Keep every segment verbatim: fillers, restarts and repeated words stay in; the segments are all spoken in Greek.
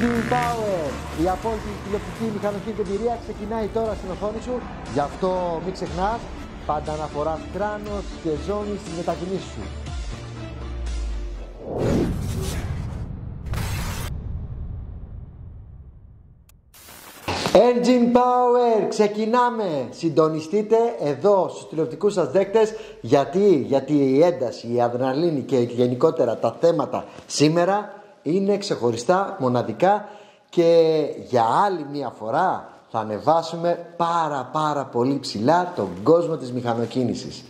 Engine Power, η απόλυτη τηλεοπτική μηχανική εμπειρία ξεκινάει τώρα στην οθόνη σου. Γι' αυτό μην ξεχνάς, πάντα αναφοράς κράνος και ζώνη στις μετακινήσεις σου. Engine Power, ξεκινάμε! Συντονιστείτε εδώ στους τηλεοπτικούς σας δέκτες. Γιατί, γιατί η ένταση, η αδρεναλίνη και γενικότερα τα θέματα σήμερα είναι ξεχωριστά, μοναδικά και για άλλη μια φορά θα ανεβάσουμε πάρα πάρα πολύ ψηλά τον κόσμο της μηχανοκίνησης.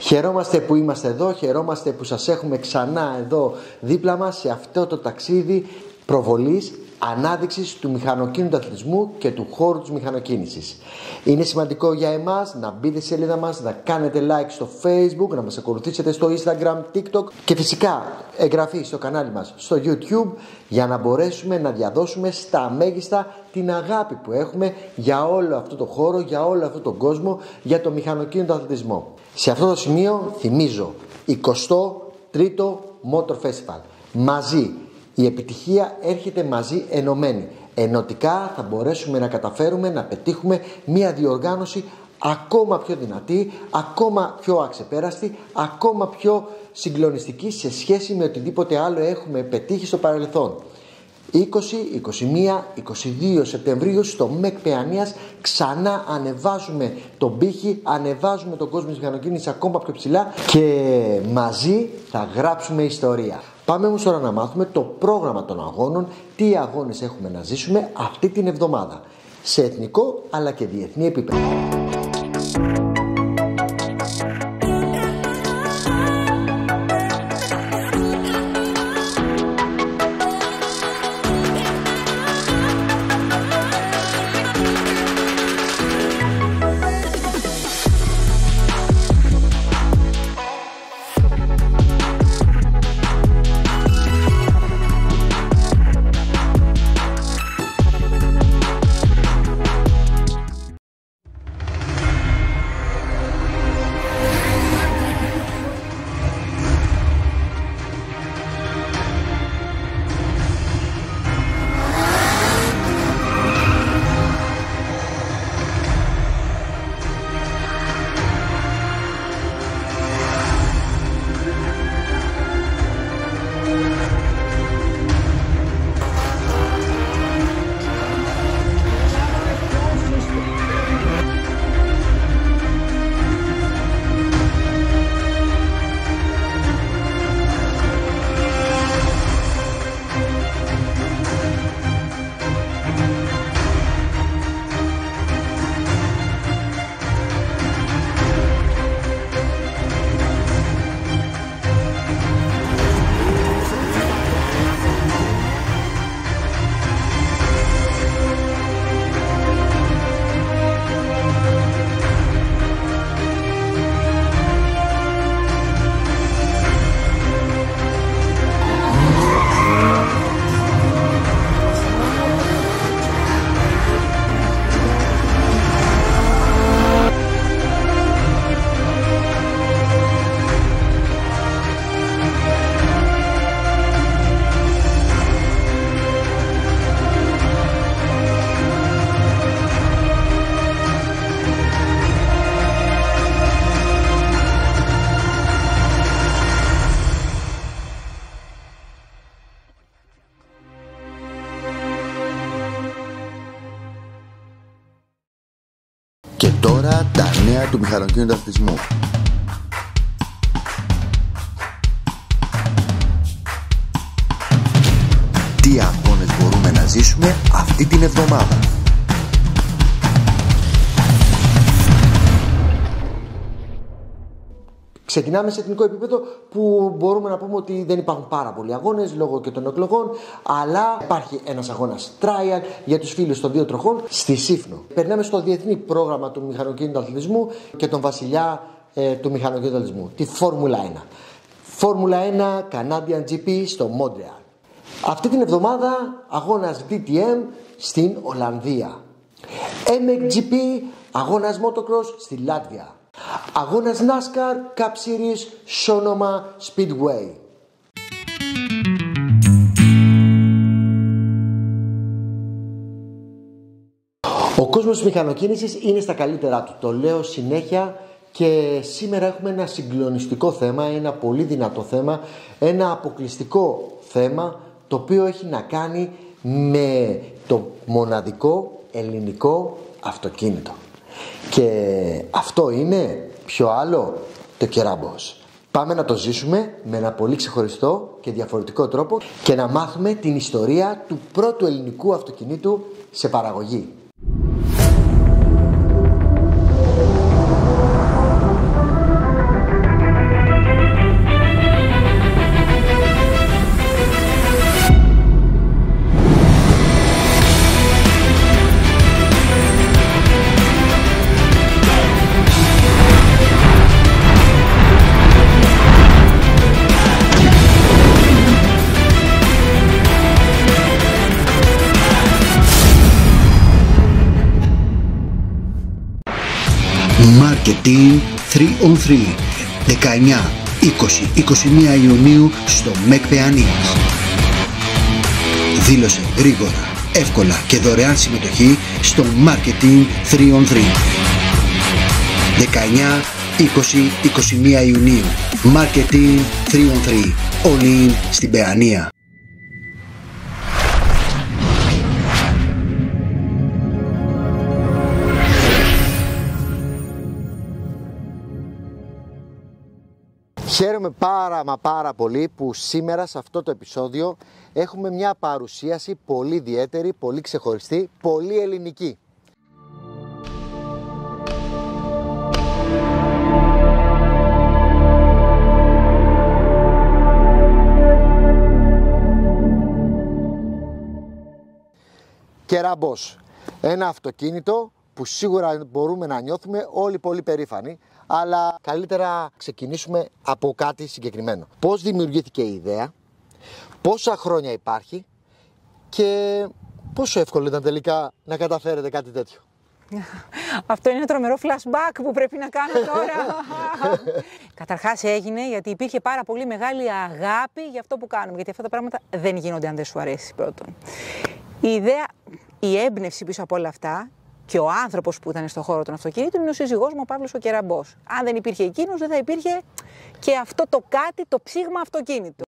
Χαιρόμαστε που είμαστε εδώ, χαιρόμαστε που σας έχουμε ξανά εδώ δίπλα μας σε αυτό το ταξίδι προβολής, ανάδειξης του μηχανοκίνητου αθλητισμού και του χώρου της μηχανοκίνησης. Είναι σημαντικό για εμάς να μπείτε στη σελίδα μας, να κάνετε like στο Facebook, να μας ακολουθήσετε στο Instagram, TikTok και φυσικά εγγραφή στο κανάλι μας στο YouTube για να μπορέσουμε να διαδώσουμε στα μέγιστα την αγάπη που έχουμε για όλο αυτό το χώρο, για όλο αυτό τον κόσμο, για το μηχανοκίνητο αθλητισμό. Σε αυτό το σημείο θυμίζω εικοστό τρίτο Motor Festival. Μαζί η επιτυχία έρχεται μαζί ενωμένη. Ενωτικά θα μπορέσουμε να καταφέρουμε να πετύχουμε μια διοργάνωση ακόμα πιο δυνατή, ακόμα πιο αξεπέραστη, ακόμα πιο συγκλονιστική σε σχέση με οτιδήποτε άλλο έχουμε πετύχει στο παρελθόν. είκοσι, εικοσιμία, εικοσιδύο Σεπτεμβρίου στο ΜΕΚ Παιανίας ξανά ανεβάζουμε τον πύχη, ανεβάζουμε τον κόσμο της μηχανοκίνησης ακόμα πιο ψηλά και μαζί θα γράψουμε ιστορία. Πάμε όμως τώρα να μάθουμε το πρόγραμμα των αγώνων, τι αγώνες έχουμε να ζήσουμε αυτή την εβδομάδα, σε εθνικό αλλά και διεθνή επίπεδο. Του μηχανοκίνητου αθλητισμού. Τι αγώνες μπορούμε να ζήσουμε αυτή την εβδομάδα. Ξεκινάμε σε εθνικό επίπεδο που μπορούμε να πούμε ότι δεν υπάρχουν πάρα πολλοί αγώνες λόγω και των εκλογών, αλλά υπάρχει ένας αγώνας Trial για τους φίλους των δύο τροχών στη Σίφνο. Περνάμε στο διεθνή πρόγραμμα του μηχανοκίνητου αθλητισμού και τον βασιλιά ε, του μηχανοκίνητου αθλητισμού, τη Formula ένα. Formula ένα Canadian τζι πι στο Montreal. Αυτή την εβδομάδα αγώνας ντι τι εμ στην Ολλανδία. εμ εξ τζι πι αγώνας Motocross στη Latvia. Αγώνας Nascar Cup Series Sonoma Speedway. κόσμος της μηχανοκίνησης είναι στα καλύτερά του. Το λέω συνέχεια και σήμερα έχουμε ένα συγκλονιστικό θέμα, ένα πολύ δυνατό θέμα, ένα αποκλειστικό θέμα, το οποίο έχει να κάνει με το μοναδικό ελληνικό αυτοκίνητο. Και αυτό είναι πιο άλλο το Keraboss. Πάμε να το ζήσουμε με ένα πολύ ξεχωριστό και διαφορετικό τρόπο και να μάθουμε την ιστορία του πρώτου ελληνικού αυτοκινήτου σε παραγωγή. Marketing τρία ον τρία, δεκαεννιά, είκοσι, είκοσι μία Ιουνίου στο ΜΕΚ Παιανίας. Δήλωσε γρήγορα, εύκολα και δωρεάν συμμετοχή στο Marketing τρία ον τρία. δεκαεννιά, είκοσι, είκοσι μία Ιουνίου, Marketing τρία ον τρία, όλοι στην Παιανία. Χαίρομαι πάρα μα πάρα πολύ που σήμερα σε αυτό το επεισόδιο έχουμε μια παρουσίαση πολύ ιδιαίτερη, πολύ ξεχωριστή, πολύ ελληνική. Keraboss. Ένα αυτοκίνητο που σίγουρα μπορούμε να νιώθουμε όλοι πολύ περήφανοι, αλλά καλύτερα ξεκινήσουμε από κάτι συγκεκριμένο. Πώς δημιουργήθηκε η ιδέα, πόσα χρόνια υπάρχει και πόσο εύκολο ήταν τελικά να καταφέρετε κάτι τέτοιο. Αυτό είναι ένα τρομερό flashback που πρέπει να κάνω τώρα. Καταρχάς έγινε γιατί υπήρχε πάρα πολύ μεγάλη αγάπη για αυτό που κάνουμε, γιατί αυτά τα πράγματα δεν γίνονται αν δεν σου αρέσει πρώτον. Η ιδέα, η έμπνευση πίσω από όλα αυτά, και ο άνθρωπος που ήταν στον χώρο των αυτοκινήτων είναι ο σύζυγός μου, ο Παύλος ο Keraboss. Αν δεν υπήρχε εκείνος, δεν θα υπήρχε και αυτό το κάτι, το ψήγμα αυτοκίνητο.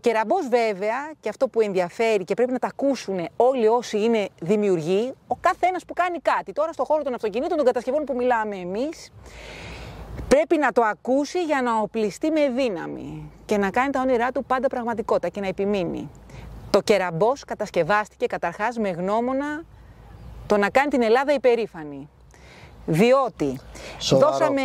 Το Keraboss βέβαια, και αυτό που ενδιαφέρει και πρέπει να τα ακούσουν όλοι όσοι είναι δημιουργοί, ο κάθε ένας που κάνει κάτι, τώρα στον χώρο των αυτοκινήτων, των κατασκευών που μιλάμε εμείς, πρέπει να το ακούσει για να οπλιστεί με δύναμη και να κάνει τα όνειρά του πάντα πραγματικότητα και να επιμείνει. Το Keraboss κατασκευάστηκε καταρχάς με γνώμονα το να κάνει την Ελλάδα υπερήφανη, διότι σοβαρό. δώσαμε...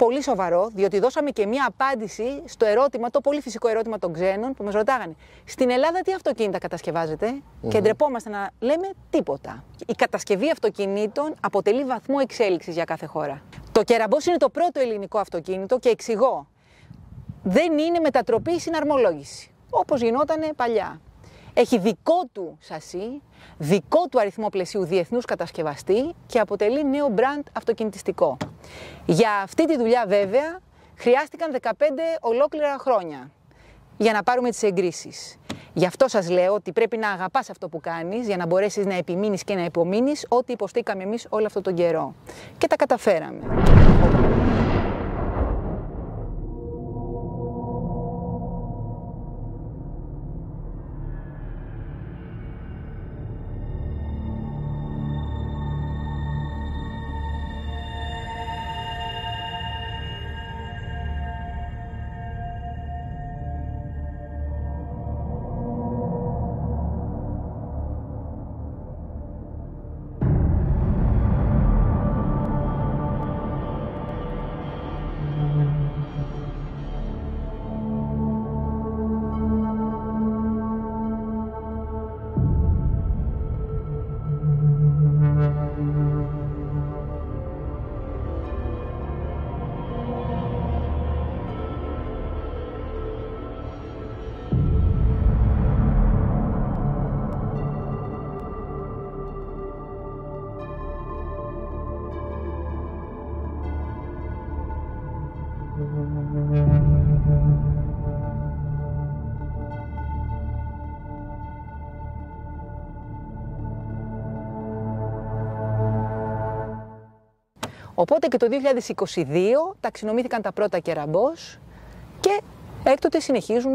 Πολύ σοβαρό, διότι δώσαμε και μία απάντηση στο ερώτημα, το πολύ φυσικό ερώτημα των ξένων που μας ρωτάγανε. Στην Ελλάδα τι αυτοκίνητα κατασκευάζετε, mm-hmm. και ντρεπόμαστε να λέμε τίποτα. Η κατασκευή αυτοκινήτων αποτελεί βαθμό εξέλιξης για κάθε χώρα. Το Keraboss είναι το πρώτο ελληνικό αυτοκίνητο και εξηγώ. Δεν είναι μετατροπή ή συναρμολόγηση, όπως γινότανε παλιά. Έχει δικό του σασί, δικό του αριθμό πλαισίου διεθνούς κατασκευαστή και αποτελεί νέο μπραντ αυτοκινητιστικό. Για αυτή τη δουλειά βέβαια χρειάστηκαν δεκαπέντε ολόκληρα χρόνια για να πάρουμε τις εγκρίσεις. Γι' αυτό σας λέω ότι πρέπει να αγαπάς αυτό που κάνεις για να μπορέσεις να επιμείνεις και να υπομείνεις ό,τι υποστήκαμε εμείς όλο αυτόν τον καιρό. Και τα καταφέραμε. Οπότε και το δύο χιλιάδες είκοσι δύο ταξινομήθηκαν τα πρώτα Keraboss και έκτοτε συνεχίζουν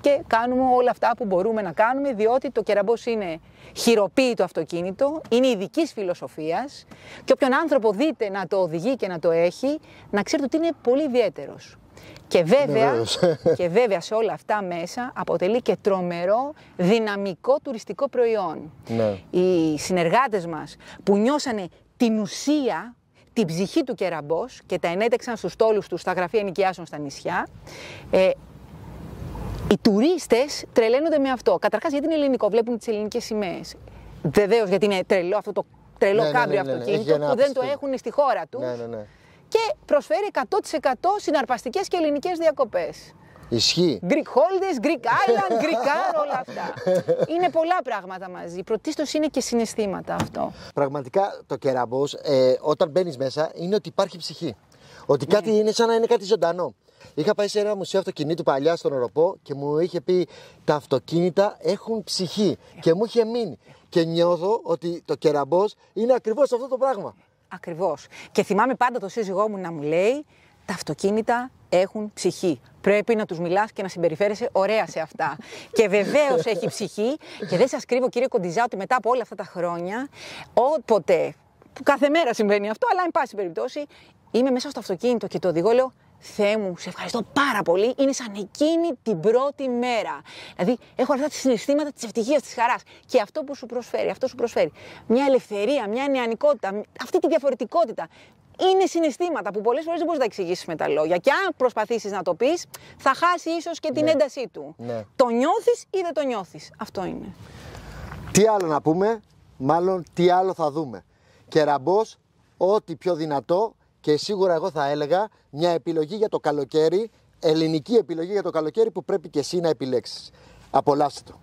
και κάνουμε όλα αυτά που μπορούμε να κάνουμε, διότι το Keraboss είναι χειροποίητο αυτοκίνητο, είναι ειδικής φιλοσοφίας και όποιον άνθρωπο δείτε να το οδηγεί και να το έχει, να ξέρετε ότι είναι πολύ ιδιαίτερος. Και βέβαια, και βέβαια σε όλα αυτά μέσα αποτελεί και τρομερό δυναμικό τουριστικό προϊόν. Ναι. Οι συνεργάτες μας που νιώσανε την ουσία, την ψυχή του Keraboss και τα ενέταξαν στους στόλους τους, στα γραφεία ενοικιάσεων στα νησιά, ε, οι τουρίστες τρελαίνονται με αυτό. Καταρχάς γιατί είναι ελληνικό, βλέπουν τις ελληνικές σημαίες. Βεβαίως γιατί είναι τρελό αυτό το τρελό ναι, κάμπριο ναι, ναι, ναι, αυτοκίνητο ναι, ναι. που δεν το έχουν στη χώρα τους. Ναι, ναι, ναι. Και προσφέρει εκατό τοις εκατό συναρπαστικές και ελληνικές διακοπές. Ισχύει. Greek Holidays, Greek Island, Greek Car, όλα αυτά. Είναι πολλά πράγματα μαζί. Πρωτίστως είναι και συναισθήματα αυτό. Πραγματικά το Keraboss, ε, όταν μπαίνεις μέσα, είναι ότι υπάρχει ψυχή. Ότι ναι. κάτι είναι σαν να είναι κάτι ζωντανό. Είχα πάει σε ένα μουσείο αυτοκινήτου παλιά στον Οροπό και μου είχε πει τα αυτοκίνητα έχουν ψυχή. Και μου είχε μείνει. Και νιώθω ότι το Keraboss είναι ακριβώς αυτό το πράγμα. Ακριβώς. Και θυμάμαι πάντα το σύζυγό μου να μου λέει τα αυτοκίνητα έχουν ψυχή. Πρέπει να τους μιλάς και να συμπεριφέρεσαι ωραία σε αυτά. Και βεβαίως έχει ψυχή. Και δεν σας κρύβω, κύριε Κοντιζά, ότι μετά από όλα αυτά τα χρόνια, όποτε, που κάθε μέρα συμβαίνει αυτό, αλλά εν πάση περιπτώσει, είμαι μέσα στο αυτοκίνητο και το οδηγώ, λέω, Θεέ μου, σε ευχαριστώ πάρα πολύ. Είναι σαν εκείνη την πρώτη μέρα. Δηλαδή, έχω αυτά τα συναισθήματα της ευτυχίας, της χαράς. Και αυτό που σου προσφέρει, αυτό σου προσφέρει. Μια ελευθερία, μια νεανικότητα, αυτή τη διαφορετικότητα. Είναι συναισθήματα που πολλές φορές δεν μπορείς να εξηγήσεις με τα λόγια. Και αν προσπαθήσεις να το πεις, θα χάσει ίσως και την ναι. έντασή του. Ναι. Το νιώθεις ή δεν το νιώθεις. Αυτό είναι. Τι άλλο να πούμε, μάλλον τι άλλο θα δούμε. Keraboss, ό,τι πιο δυνατό. Και σίγουρα εγώ θα έλεγα μια επιλογή για το καλοκαίρι, ελληνική επιλογή για το καλοκαίρι που πρέπει και εσύ να επιλέξεις. Απολαύστε το.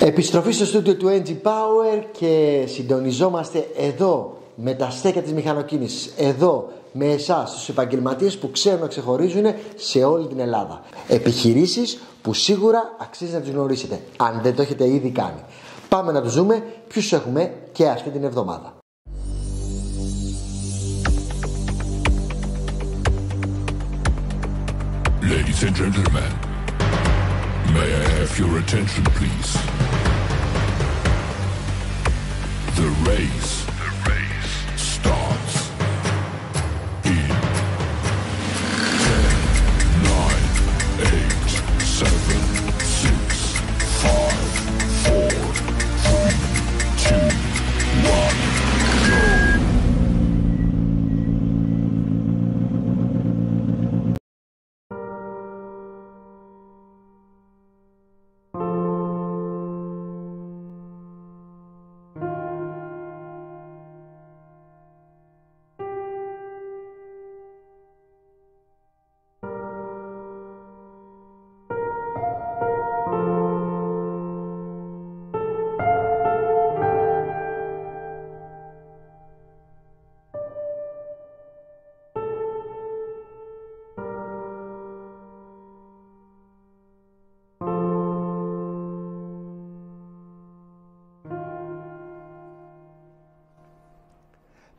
Επιστροφή στο στούντιο του Engine Power και συντονιζόμαστε εδώ με τα στέκια της μηχανοκίνησης, εδώ με εσάς τους επαγγελματίες που ξέρουν να ξεχωρίζουν σε όλη την Ελλάδα. Επιχειρήσεις που σίγουρα αξίζει να τις γνωρίσετε, αν δεν το έχετε ήδη κάνει. Πάμε να τους δούμε ποιους έχουμε και αυτή την εβδομάδα. Ladies and gentlemen, may I have your attention please? The race, the race starts in ten, nine,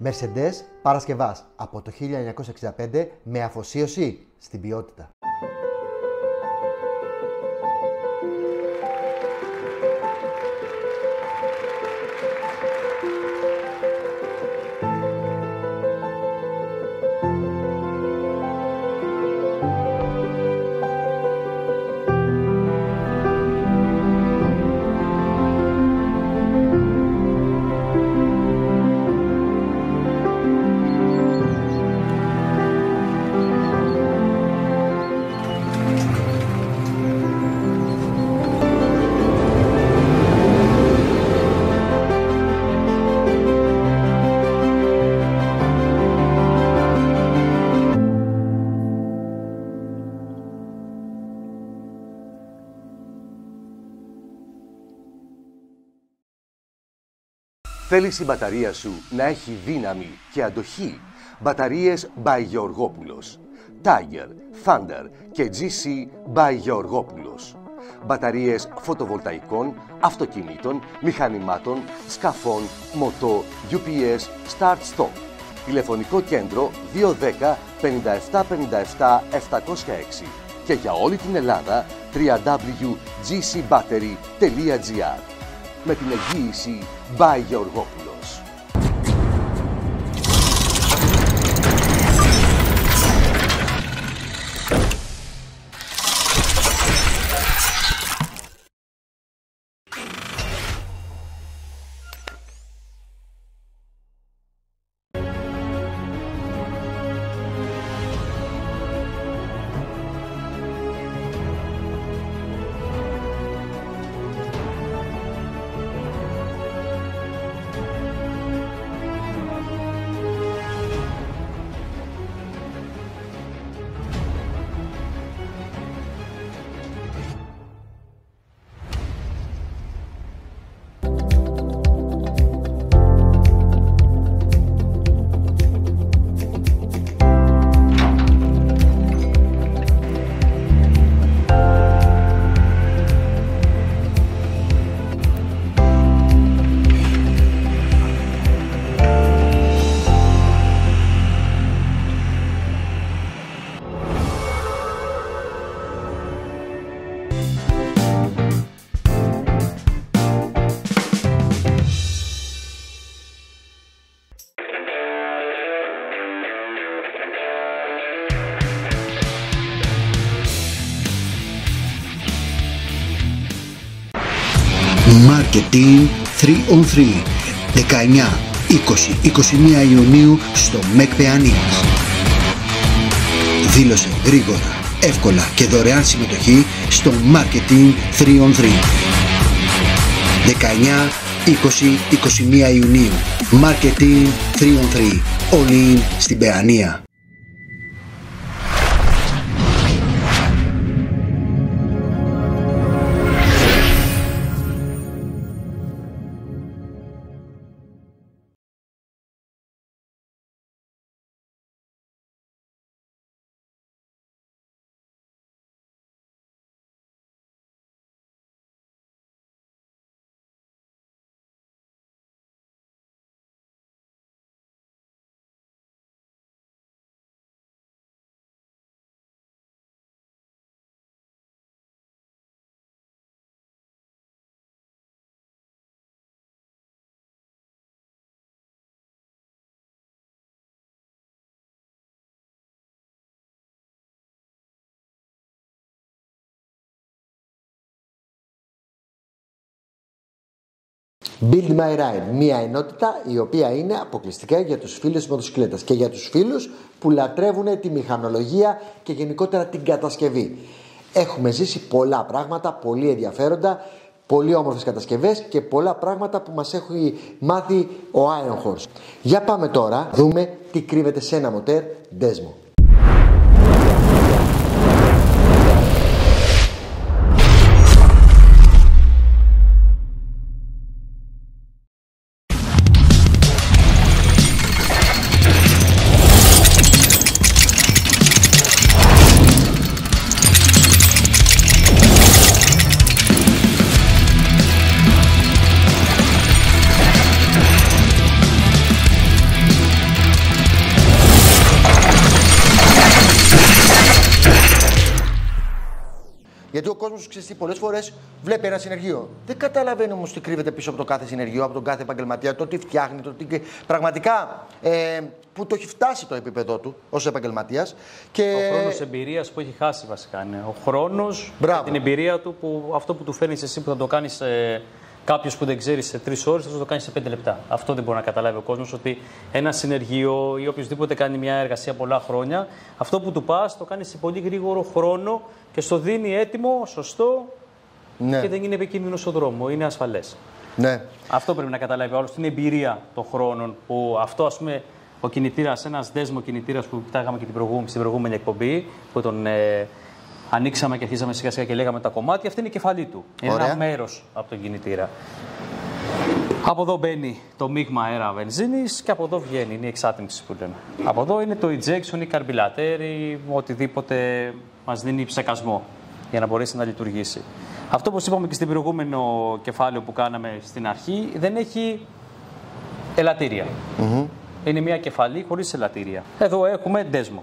Mercedes Παρασκευάς από το χίλια εννιακόσια εξήντα πέντε με αφοσίωση στην ποιότητα. Θέλεις η μπαταρία σου να έχει δύναμη και αντοχή? Μπαταρίες by Γεωργόπουλος. Tiger, Thunder και τζι σι by Γεωργόπουλος. Μπαταρίες φωτοβολταϊκών, αυτοκινήτων, μηχανημάτων, σκαφών, μοτό, γιου πι ες, Start-Stop. Τηλεφωνικό κέντρο δύο ένα μηδέν πέντε επτά πέντε επτά επτακόσια έξι και για όλη την Ελλάδα double-u double-u double-u τελεία τζι σι battery τελεία τζι άρ. Με την εγγύηση by Γεωργόπουλος. Marketing τρία on τρία, δεκαεννιά, είκοσι, είκοσι μία Ιουνίου στο ΜΕΚ Παιανίας. Δήλωσε γρήγορα, εύκολα και δωρεάν συμμετοχή στο Marketing τρία on τρία. δεκαεννιά, είκοσι, είκοσι μία Ιουνίου, Marketing τρία on τρία, all in στην Παιανία. Build My Ride, μια ενότητα η οποία είναι αποκλειστικά για τους φίλους μοτοσυκλέτας και για τους φίλους που λατρεύουν τη μηχανολογία και γενικότερα την κατασκευή. Έχουμε ζήσει πολλά πράγματα, πολύ ενδιαφέροντα, πολύ όμορφες κατασκευές και πολλά πράγματα που μας έχει μάθει ο Iron Horse. Για πάμε τώρα, δούμε τι κρύβεται σε ένα μοτέρ Desmo. Γιατί ο κόσμος, ξέρετε, πολλές φορές βλέπει ένα συνεργείο. Δεν καταλαβαίνει όμως τι κρύβεται πίσω από το κάθε συνεργείο, από τον κάθε επαγγελματία, το τι φτιάχνει, το τι. Πραγματικά ε, που το έχει φτάσει το επίπεδό του ως επαγγελματίας. Και... Ο χρόνος εμπειρίας που έχει χάσει, βασικά είναι. Ο χρόνος, την εμπειρία του, που, αυτό που του φέρνεις εσύ που θα το κάνεις. Ε... Κάποιο που δεν ξέρει σε τρεις ώρες, θα το κάνει σε πέντε λεπτά. Αυτό δεν μπορεί να καταλάβει ο κόσμος, ότι ένα συνεργείο ή οποιοδήποτε κάνει μια εργασία πολλά χρόνια, αυτό που του πας το κάνει σε πολύ γρήγορο χρόνο και στο δίνει έτοιμο, σωστό, ναι, και δεν είναι επικίνδυνο στον δρόμο, είναι ασφαλές. Ναι. Αυτό πρέπει να καταλάβει ο άλλος, την εμπειρία των χρόνων που αυτό, ας πούμε, ο κινητήρας, ένας Desmo κινητήρας που κοιτάγαμε και την προηγούμενη, στην προηγούμενη εκπομπή, που τον. Ε, Ανοίξαμε και αρχίσαμε σιγά σιγά και λέγαμε τα κομμάτια. Αυτή είναι η κεφαλή του. Είναι ένα μέρος από τον κινητήρα. Από εδώ μπαίνει το μείγμα αέρα βενζίνης και από εδώ βγαίνει. Είναι η εξάτμιξη που λέμε. Από εδώ είναι το ejection, η καρμπιλατέρη, οτιδήποτε μας δίνει ψεκασμό για να μπορέσει να λειτουργήσει. Αυτό, όπως είπαμε και στην προηγούμενο κεφάλαιο που κάναμε στην αρχή, δεν έχει ελαττήρια. Mm-hmm. Είναι μια κεφαλή χωρίς ελαττήρια. Εδώ έχουμε Desmo.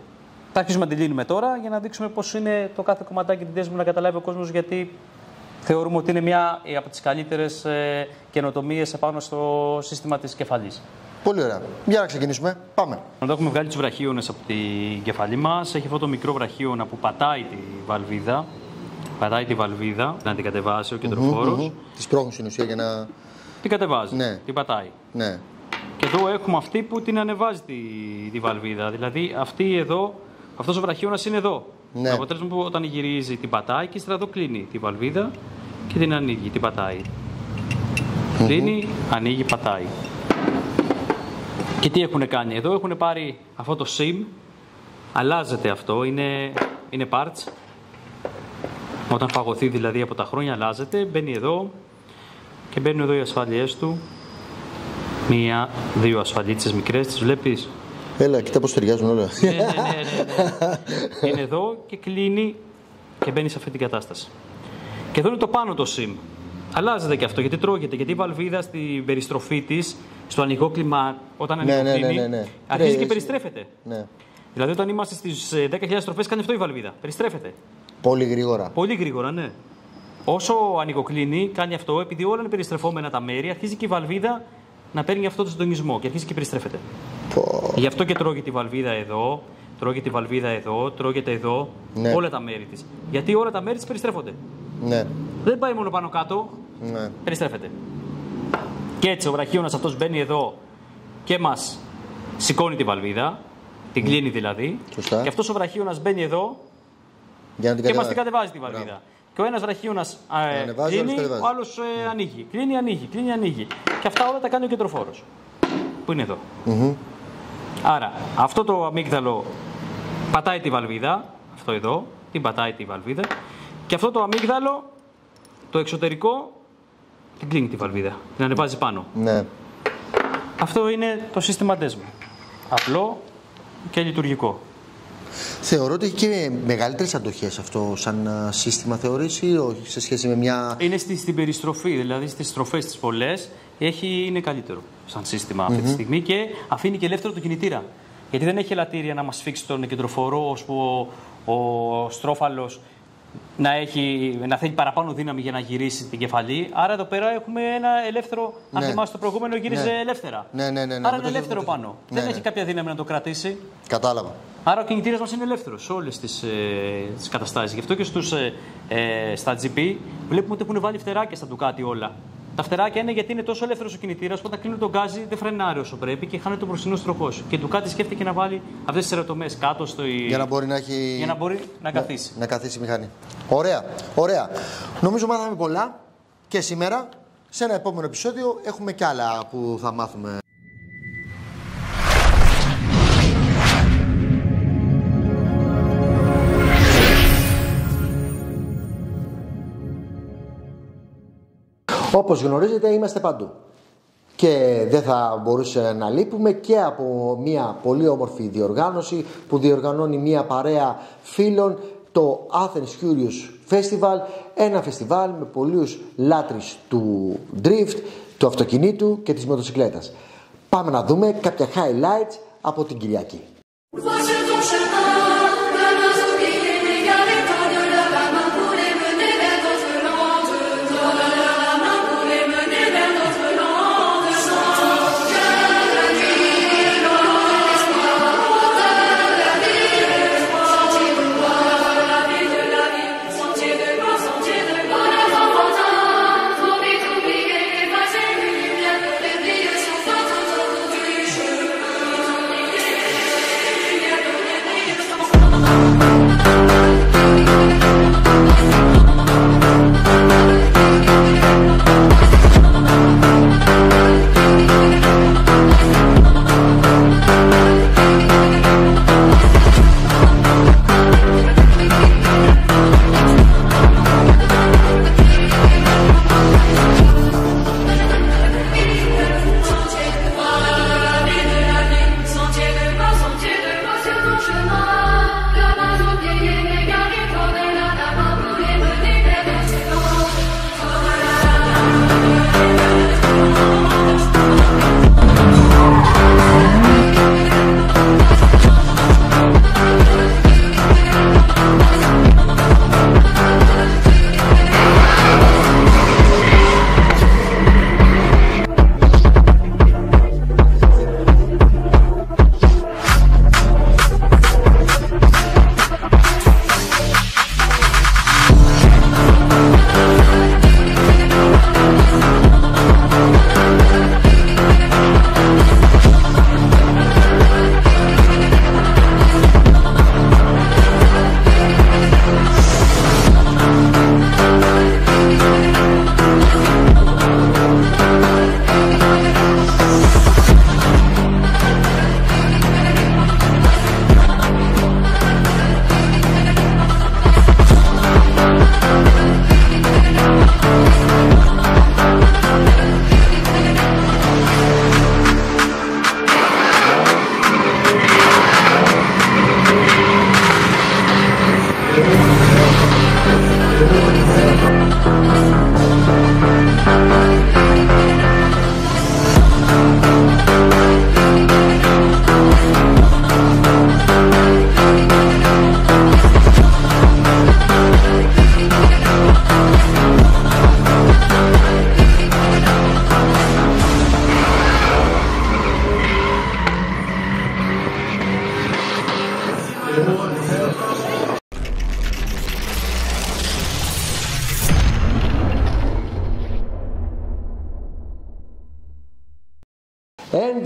Θα αρχίσουμε να τη λύνουμε τώρα για να δείξουμε πώς είναι το κάθε κομματάκι την Desmo, να καταλάβει ο κόσμος, γιατί θεωρούμε ότι είναι μια από τις καλύτερες ε, καινοτομίες επάνω στο σύστημα της κεφαλής. Πολύ ωραία. Για να ξεκινήσουμε. Πάμε. Εδώ έχουμε βγάλει τους βραχίονες από την κεφαλή μας. Έχει αυτό το μικρό βραχίωνα που πατάει τη βαλβίδα. Πατάει τη βαλβίδα να την κατεβάσει ο κεντροφόρος. Mm -hmm, mm -hmm. Τη σπρώχνει στην ουσία για να. Την κατεβάζει. Ναι. Την πατάει. Ναι. Και εδώ έχουμε αυτή που την ανεβάζει τη, τη βαλβίδα. Δηλαδή αυτή εδώ. Αυτός ο βραχίωνας είναι εδώ. Ναι. Το αποτέλεσμα που όταν γυρίζει την πατάει και ύστερα εδώ κλείνει τη βαλβίδα και την ανοίγει, την πατάει. Mm-hmm. Κλείνει, ανοίγει, πατάει. Και τι έχουν κάνει εδώ, έχουν πάρει αυτό το SIM, αλλάζεται αυτό, είναι, είναι parts. Όταν φαγωθεί δηλαδή από τα χρόνια αλλάζεται, μπαίνει εδώ και μπαίνουν εδώ οι ασφαλιές του. Μία, δύο ασφαλίτσες μικρές, τις βλέπεις. Έλα, κοίτα πώς ταιριάζουν όλα. Ναι, ναι, ναι, ναι. Είναι εδώ και κλείνει και μπαίνει σε αυτή την κατάσταση. Και εδώ είναι το πάνω το SIM. Αλλάζεται και αυτό, γιατί τρώγεται. Γιατί η βαλβίδα στην περιστροφή της, στο ανοιγό κλίμα, όταν ανοιγοκλίνει, ναι, ναι, ναι, ναι, αρχίζει ναι, και περιστρέφεται. Ναι. Δηλαδή, όταν είμαστε στις δέκα χιλιάδες στροφές, κάνει αυτό η βαλβίδα. Περιστρέφεται. Πολύ γρήγορα. Πολύ γρήγορα, ναι. Όσο ανοιγοκλίνει, κάνει αυτό, επειδή όλα είναι περιστρεφόμενα τα μέρη, αρχίζει και η βαλβίδα να παίρνει αυτό το συντονισμό και αρχίζει και περιστρέφεται. Γι' αυτό και τρώγεται τη βαλβίδα εδώ, τρώγεται τη βαλβίδα εδώ, τρώγεται εδώ, ναι, όλα τα μέρη της. Γιατί όλα τα μέρη της περιστρέφονται. Ναι. Δεν πάει μόνο πάνω κάτω, ναι, περιστρέφεται. Και έτσι ο βραχίωνας αυτός μπαίνει εδώ και μας σηκώνει τη βαλβίδα, την κλείνει δηλαδή. Σωστά. Και αυτός ο βραχίωνας μπαίνει εδώ για να την και μας την κατεβάζει τη βαλβίδα. Μπράβο. Και ο ένας βραχίωνας ε, κλείνει, ο άλλος ε, ανοίγει, κλείνει, ανοίγει, κλείνει, ανοίγει. Και αυτά όλα τα κάνει ο κεντροφόρος, που είναι εδώ. Mm-hmm. Άρα, αυτό το αμύγδαλο πατάει τη βαλβίδα, αυτό εδώ, την πατάει τη βαλβίδα, και αυτό το αμύγδαλο, το εξωτερικό, την κλείνει τη βαλβίδα, την ανεβάζει πάνω. Ναι. Αυτό είναι το σύστημα Desmo. Απλό και λειτουργικό. Θεωρώ ότι έχει και μεγαλύτερες αντοχές αυτό σαν σύστημα, θεωρείς, ή όχι, σε σχέση με μια... Είναι στη, στην περιστροφή, δηλαδή στις στροφές τις πολλές, έχει, είναι καλύτερο σαν σύστημα αυτή mm-hmm. τη στιγμή και αφήνει και ελεύθερο τον κινητήρα. Γιατί δεν έχει ελαττήρια να μας φίξει τον κεντροφορό, ώσπου ο, ο στρόφαλος να, έχει, να θέλει παραπάνω δύναμη για να γυρίσει την κεφαλή. Άρα εδώ πέρα έχουμε ένα ελεύθερο, ναι, αν θυμάσαι το προηγούμενο γύριζε ναι. ελεύθερα. Ναι, ναι, ναι, ναι, άρα είναι ελεύθερο το... πάνω. Ναι, δεν ναι. έχει κάποια δύναμη να το κρατήσει. Κατάλαβα. Άρα ο κινητήρας μας είναι ελεύθερος σε όλες τις, ε, τις καταστάσεις. Γι' αυτό και στους, ε, ε, στα τζι πι βλέπουμε ότι έχουν βάλει φτεράκια στα Ducati όλα. Τα φτεράκια είναι γιατί είναι τόσο ελεύθερος ο κινητήρας που όταν κλείνει τον γκάζι δεν φρενάρει όσο πρέπει και χάνεται ο μπροστινός τροχός. Και του κάτι σκέφτηκε να βάλει αυτές τις ερωτομές κάτω στο. Για να μπορεί να, έχει... για να, μπορεί να καθίσει. Να, να καθίσει η μηχανή. Ωραία, ωραία. Νομίζω μάθαμε πολλά και σήμερα. Σε ένα επόμενο επεισόδιο έχουμε κι άλλα που θα μάθουμε. Όπως γνωρίζετε, είμαστε παντού και δεν θα μπορούσε να λείπουμε και από μια πολύ όμορφη διοργάνωση που διοργανώνει μια παρέα φίλων, το Athens Furious Festival, ένα φεστιβάλ με πολλούς λάτρεις του drift, του αυτοκινήτου και της μοτοσυκλέτας. Πάμε να δούμε κάποια highlights από την Κυριακή.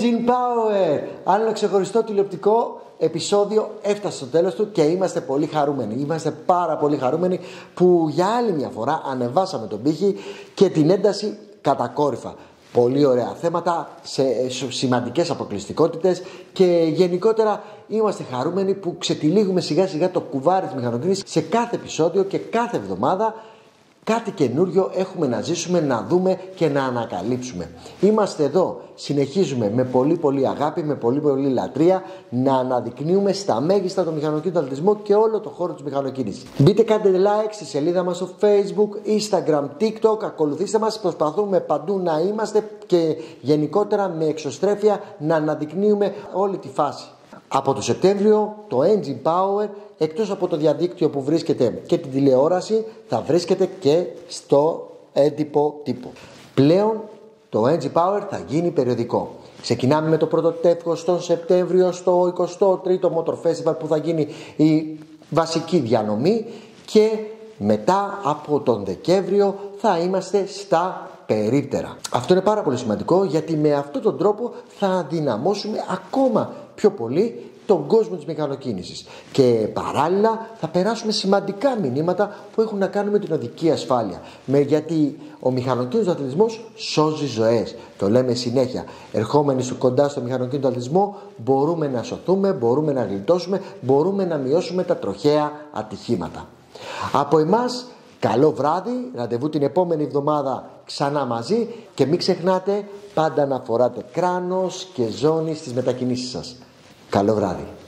Engine Power! Άλλο ξεχωριστό τηλεοπτικό επεισόδιο έφτασε στο τέλος του και είμαστε πολύ χαρούμενοι. Είμαστε πάρα πολύ χαρούμενοι που για άλλη μια φορά ανεβάσαμε τον πύχη και την ένταση κατακόρυφα. Πολύ ωραία θέματα, σε σημαντικές αποκλειστικότητες και γενικότερα είμαστε χαρούμενοι που ξετυλίγουμε σιγά σιγά το κουβάρι της μηχανοκίνησης σε κάθε επεισόδιο και κάθε εβδομάδα. Κάτι καινούριο έχουμε να ζήσουμε, να δούμε και να ανακαλύψουμε. Είμαστε εδώ, συνεχίζουμε με πολύ πολύ αγάπη, με πολύ πολύ λατρεία να αναδεικνύουμε στα μέγιστα το μηχανοκίνητο αθλητισμό και όλο το χώρο της μηχανοκίνησης. Μπείτε, κάντε like στη σελίδα μας στο Facebook, Instagram, TikTok, ακολουθήστε μας, προσπαθούμε παντού να είμαστε και γενικότερα με εξωστρέφεια να αναδεικνύουμε όλη τη φάση. Από το Σεπτέμβριο το Engine Power, εκτός από το διαδίκτυο που βρίσκεται και την τηλεόραση, θα βρίσκεται και στο έντυπο τύπου. Πλέον το Engine Power θα γίνει περιοδικό. Ξεκινάμε με το πρώτο τεύχος τον Σεπτέμβριο στο εικοστό τρίτο Motor Festival που θα γίνει η βασική διανομή και μετά από τον Δεκέμβριο θα είμαστε στα περίπτερα. Αυτό είναι πάρα πολύ σημαντικό γιατί με αυτόν τον τρόπο θα δυναμώσουμε ακόμα πιο πολύ τον κόσμο της μηχανοκίνησης και παράλληλα θα περάσουμε σημαντικά μηνύματα που έχουν να κάνουν με την οδική ασφάλεια. Με, γιατί ο μηχανοκίνητος αθλητισμός σώζει ζωές. Το λέμε συνέχεια. Ερχόμενοι στο κοντά στο μηχανοκίνητο αθλητισμό μπορούμε να σωθούμε, μπορούμε να γλιτώσουμε, μπορούμε να μειώσουμε τα τροχαία ατυχήματα. Από εμάς, καλό βράδυ, ραντεβού την επόμενη εβδομάδα ξανά μαζί και μην ξεχνάτε πάντα να φοράτε κράνος και ζώνη στις μετακινήσεις σας. Καλό βράδυ.